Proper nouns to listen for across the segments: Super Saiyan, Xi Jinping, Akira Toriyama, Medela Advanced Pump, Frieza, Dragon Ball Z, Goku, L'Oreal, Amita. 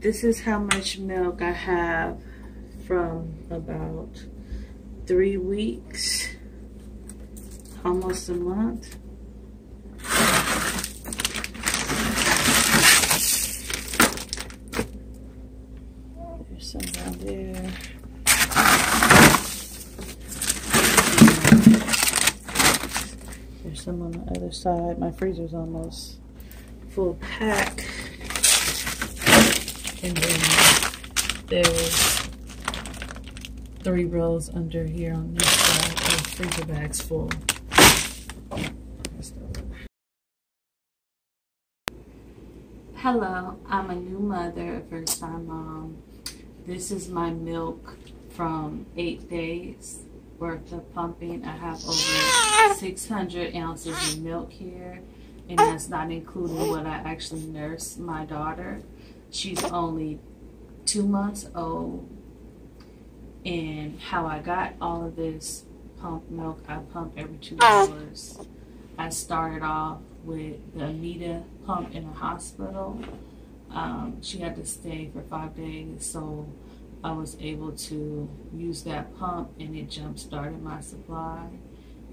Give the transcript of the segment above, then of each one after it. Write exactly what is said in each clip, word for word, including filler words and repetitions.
This is how much milk I have from about three weeks, almost a month. There's some down there. There's some on the other side. My freezer's almost full pack. And then there's three rows under here on this side of freezer bags full. Hello, I'm a new mother, first time mom. This is my milk from eight days worth of pumping. I have over six hundred ounces of milk here, and that's not including what I actually nurse my daughter. She's only two months old, and how I got all of this pump milk, I pump every two hours. I started off with the Amita pump in a hospital. Um, she had to stay for five days, so I was able to use that pump, and it jump-started my supply.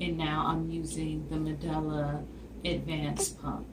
And now I'm using the Medela Advanced Pump.